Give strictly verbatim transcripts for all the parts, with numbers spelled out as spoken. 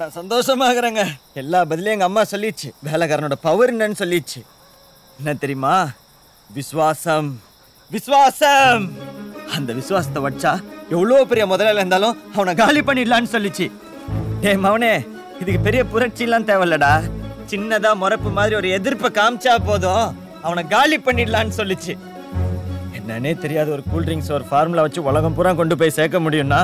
நான் சந்தோஷமாகறேங்க. எல்லா பதிலையும் எங்கள் அம்மா சொல்லிடுச்சு. வேலைக்காரனோட பவர் என்னன்னு சொல்லிடுச்சு. என்ன தெரியுமா? விசுவாசம். விசுவாசம். அந்த விசுவாசத்தை வச்சா எவ்வளோ பெரிய முதலாளி இருந்தாலும் அவனை காலி பண்ணிடலான்னு சொல்லிச்சு. ஏ மவனே, இதுக்கு பெரிய புரட்சிலாம் தேவையில்லடா. சின்னதா முறப்பு மாதிரி ஒரு எதிர்ப்பை காமிச்சா போதும், அவனை காலி பண்ணிடலான்னு சொல்லிச்சு. என்னன்னே தெரியாத ஒரு கூல்ட்ரிங்க்ஸ் ஒரு ஃபார்முலா வச்சு உலகம் பூரா கொண்டு போய் சேர்க்க முடியும்னா,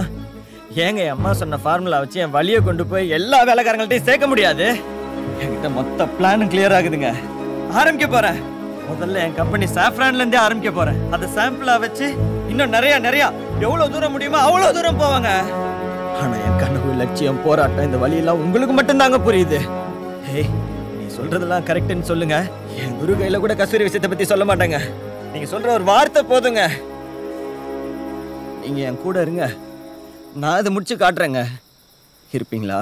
ஏங்க என் அம்மா சொன்ன ஃபார்முலா வச்சு என் வழியை கொண்டு போய் எல்லா வேலைக்காரங்கள்ட்டையும் சேர்க்க முடியாது. என்கிட்ட மொத்த பிளானும் கிளியர் ஆகுதுங்க. ஆரம்பிக்க போறேன். முதல்ல என் கம்பெனி சாஃப்ரான்ல இருந்தே ஆரம்பிக்க போறேன். அதை சாம்பிளா வச்சு இன்னும் நிறைய நிறைய எவ்வளவு தூரம் முடியுமோ அவ்வளவு தூரம் போவாங்க. ஆனா என் கனவு, லட்சியம், போராட்டம், இந்த வழியெல்லாம் உங்களுக்கு மட்டும்தாங்க புரியுது. ஏய், நீ சொல்றதெல்லாம் கரெக்ட்னு சொல்லுங்க. என் குரு கையில கூட கஸ்தூரி விஷயத்தை பத்தி சொல்ல மாட்டாங்க. நீங்க சொல்ற ஒரு வார்த்தை போதுங்க. நீங்க என் கூட இருங்க, நான் இதை முடிச்சு காட்டுறேங்க. இருப்பீங்களா?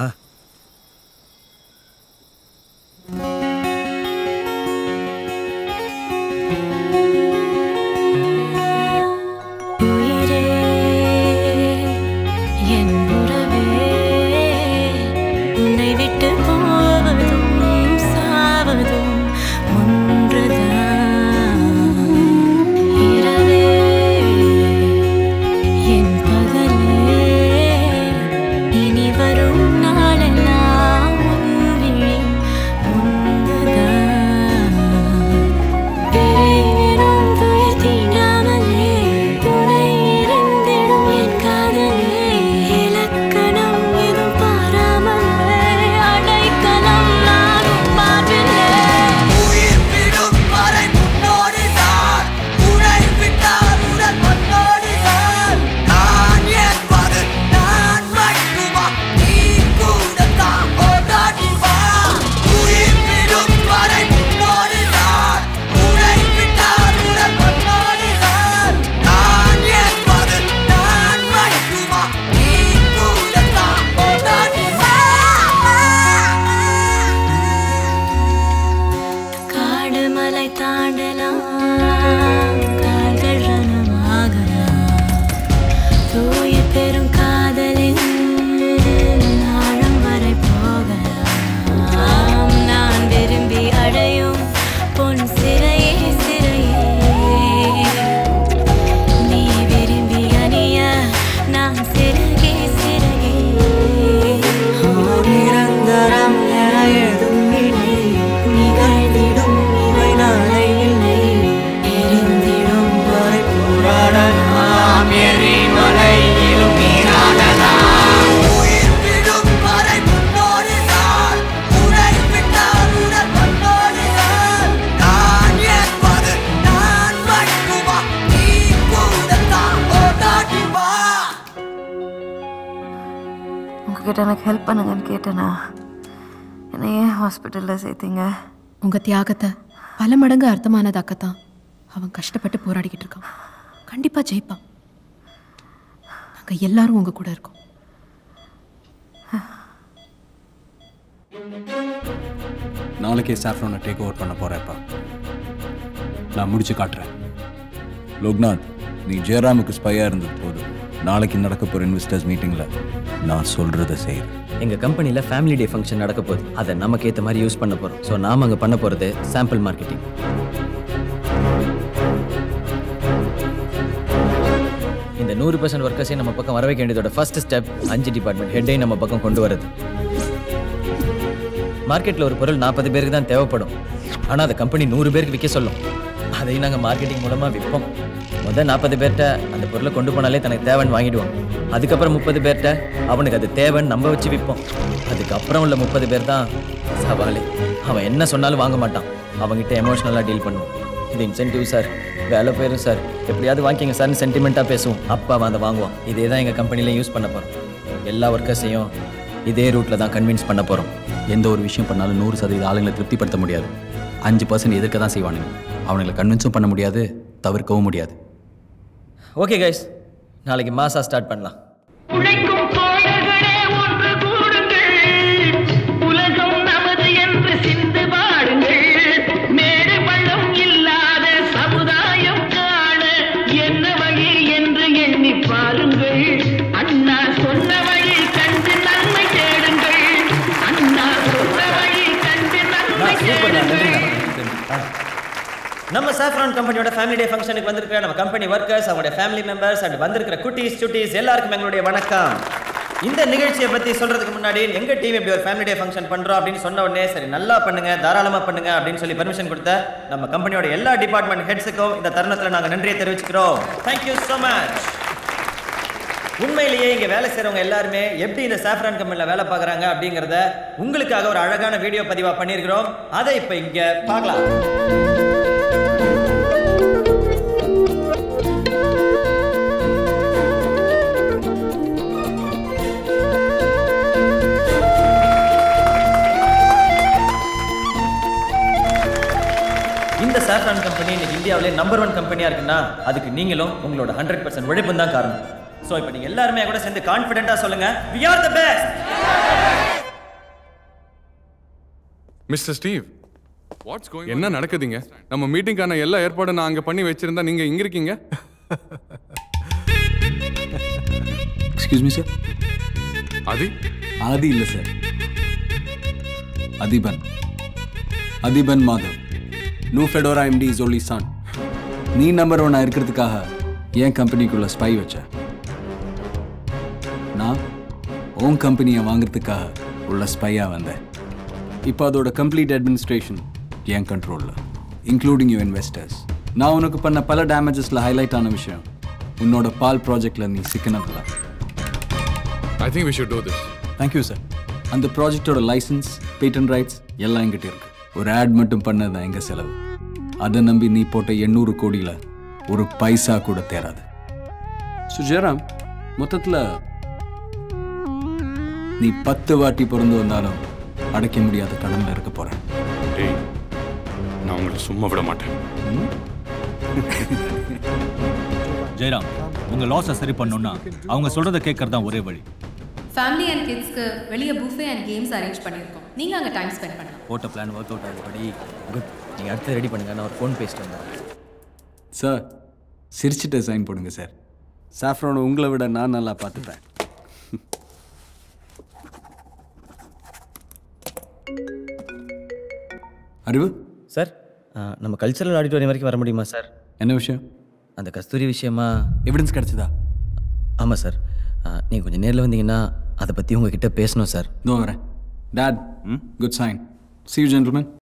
எனக்கு ஹெல்ப் பண்ணுங்கன்னு கேட்டேனா, என்னை ஏன் ஹாஸ்பிட்டலில் சேர்த்தீங்க? உங்கள் தியாகத்தை பல மடங்கு அர்த்தமானது அக்கத்தான். அவன் கஷ்டப்பட்டு போராடிக்கிட்டு இருக்கான். கண்டிப்பாக ஜெயிப்பான். நாங்கள் எல்லாரும் உங்கள் கூட இருக்கோம். நாளைக்கே சாஃப்ரானை டேக் ஓவர் பண்ண போகிறேன்ப்பா. நான் முடிச்சு காட்டுறேன். லோக்நாத், நீ ஜெயராமுக்கு ஸ்பையாக இருந்தது போதும். நாளைக்கு நடக்க போகிற இன்வெஸ்டர்ஸ் மீட்டிங்கில் நான் சொல்கிறத செய்கிறேன். எங்கள் கம்பெனியில் ஃபேமிலி டே ஃபங்க்ஷன் நடக்க போகுது. அதை நமக்கு ஏற்ற மாதிரி யூஸ் பண்ண போகிறோம். ஸோ நாம் அங்கே பண்ண போகிறது சாம்பிள் மார்க்கெட்டிங். இந்த நூறு பர்சன்ட் ஒர்க்கர்ஸே நம்ம பக்கம் வர வைக்க வேண்டியதோட ஃபர்ஸ்ட் ஸ்டெப் அஞ்சு டிபார்ட்மெண்ட் ஹெட்டையும் நம்ம பக்கம் கொண்டு வரது. மார்க்கெட்டில் ஒரு பொருள் நாற்பது பேருக்கு தான் தேவைப்படும். ஆனால் அதை கம்பெனி நூறு பேருக்கு விற்க சொல்லும். அதையும் நாங்கள் மார்க்கெட்டிங் மூலமாக விற்போம். முதல் நாற்பது பேர்கிட்ட அந்த பொருளை கொண்டு போனாலே தனக்கு தேவைன்னு வாங்கிடுவான். அதுக்கப்புறம் முப்பது பேர்கிட்ட அவனுக்கு அது தேவைன்னு நம்ம வச்சு விற்போம். அதுக்கப்புறம் உள்ள முப்பது பேர் தான் சவாலே. அவன் என்ன சொன்னாலும் வாங்க மாட்டான். அவங்ககிட்ட எமோஷ்னலாக டீல் பண்ணுவோம். இது இன்சென்டிவ் சார், வேலை போயிடும் சார், எப்படியாவது வாங்கிங்க சார்னு சென்டிமெண்ட்டாக பேசுவோம். அப்போ அவன் அதை வாங்குவான். இதே தான் எங்கள் கம்பெனியில் யூஸ் பண்ண போகிறோம். எல்லா ஒர்க்கர்ஸையும் இதே ரூட்டில் தான் கன்வின்ஸ் பண்ண போகிறோம். எந்த ஒரு விஷயம் பண்ணாலும் நூறு சதவீத ஆளுங்களை திருப்திப்படுத்த முடியாது. அஞ்சு பர்சன்ட் எதிர்க்க தான் செய்வானுங்க. அவனுங்களை கன்வின்ஸும் பண்ண முடியாது, தவிர்க்கவும் முடியாது. ஓகே கைஸ், நாளைக்கு மாசா ஸ்டார்ட் பண்ணலாம். நம்ம சாஃப்ரான் கம்பெனியோட ஃபேமிலி டே ஃபங்க்ஷனுக்கு வந்திருக்கிற நம்ம கம்பெனி வர்க்கர்ஸ், அவங்களுடைய ஃபேமிலி மெம்பர்ஸ் அண்ட் வந்திருக்கிற குட்டீஸ் சுட்டீஸ் எல்லாருக்கும் எங்களுடைய வணக்கம். இந்த நிகழ்ச்சியை பற்றி சொல்கிறதுக்கு முன்னாடி எங்கள் டீம் இப்படி ஒரு ஃபேமிலி டே ஃபங்க்ஷன் பண்ணுறோம் அப்படின்னு சொன்ன உடனே சரி நல்லா பண்ணுங்கள், தாராளமாக பண்ணுங்கள் அப்படின்னு சொல்லி பர்மிஷன் கொடுத்த நம்ம கம்பெனியோட எல்லா டிபார்ட்மெண்ட் ஹெட்ஸுக்கும் இந்த தருணத்தில் நாங்கள் நன்றியை தெரிவிச்சுக்கிறோம். Thank you so much. உண்மையிலேயே இங்கே வேலை செய்கிறவங்க எல்லாருமே எப்படி இந்த சாஃப்ரான் கம்பெனியில் வேலை பார்க்குறாங்க அப்படிங்கிறத உங்களுக்காக ஒரு அழகான வீடியோ பதிவாக பண்ணியிருக்கிறோம். அதை இப்போ இங்கே பார்க்கலாம். சாஃப்ரான் கம்பெனி இன்னைக்கு இந்தியாவிலே நம்பர் ஒன் கம்பெனியாக இருக்குன்னா அதுக்கு நீங்களும் உங்களோட ஹண்ட்ரட் பர்சன்ட் உழைப்பு தான் காரணம். ஸோ இப்போ நீங்கள் எல்லாருமே கூட சேர்ந்து கான்ஃபிடென்ட்டாக சொல்லுங்க, we are the best. Mister Steve, what's going? என்ன நடக்குதுங்க? நம்ம மீட்டிங்கான எல்லா ஏற்பாடும் நான் அங்கே பண்ணி வச்சிருந்தா நீங்கள் இங்கே இருக்கீங்க. Excuse me sir, Aadhi Aadhi இல்லை sir, Athiban Athiban Madhav, new Fedora MD is only son. நீ நம்பர் ஒன் இருக்கிறதுக்காக என் கம்பெனிக்குள்ள ஸ்பை வச்ச, நான் உன் கம்பெனியை வாங்குறதுக்காக உள்ள ஸ்பையாக வந்தேன். இப்போ அதோட கம்ப்ளீட் அட்மினிஸ்ட்ரேஷன் என் கண்ட்ரோலில், இன்க்ளூடிங் யூ இன்வெஸ்டர்ஸ். நான் உனக்கு பண்ண பல டேமேஜஸில் ஹைலைட் ஆன விஷயம் உன்னோட பால் ப்ராஜெக்டில் நீ சிக்கனதுல. I think we should do this. Thank you sir. அந்த ப்ராஜெக்டோட லைசன்ஸ், பேட்டன்ட் ரைட்ஸ் எல்லாம் எங்கிட்ட இருக்கு. ஒரு ஆட் மட்டும் பண்ணதான் எங்கள் செலவு. அதை நம்பி நீ போட்ட எண்ணூறு கோடியில் ஒரு பைசா கூட தேராது. சுஜராம், மொத்தத்தில் நீ பத்து வாட்டி பிறந்து வந்தாலும் அடைக்க முடியாத கடனில் இருக்க போகிறேன். நான் உங்களை சும்மா விட மாட்டேன். ஜெயராம், உங்கள் லாஸை சரி பண்ணணும்னா அவங்க சொல்கிறத கேட்கறது தான் ஒரே வழி. ஃபேமிலி அண்ட் கிட்ஸ்க்கு வெளியே புஃபே அண்ட் கேம்ஸ் அரேஞ்ச் பண்ணியிருக்கோம். நீங்கள் அங்கே டைம் ஸ்பெண்ட் பண்ணலாம். போட்ட பிளான் ஒர்க் அவுட் ஆகும்படி குட். நீங்கள் அடுத்து ரெடி பண்ணுங்க, நான் ஒரு ஃபோன் பேசிட்டு வந்தேன். சார், சிரிச்சுட்டு சைன் போடுங்க சார். சாஃப்ரானை உங்களை விட நான் நல்லா பார்த்துப்பேன். அறிவு சார், நம்ம கல்ச்சரல் ஆடிட்டோரியம் வரைக்கும் வர முடியுமா சார்? என்ன விஷயம்? அந்த கஸ்தூரி விஷயமா எவிடன்ஸ் கிடச்சிதா? ஆமாம் சார். நீங்கள் கொஞ்சம் நேரில் வந்தீங்கன்னா அதை பற்றி உங்ககிட்ட பேசணும் சார். நோ வரேன். Dad, good sign. See you, gentlemen.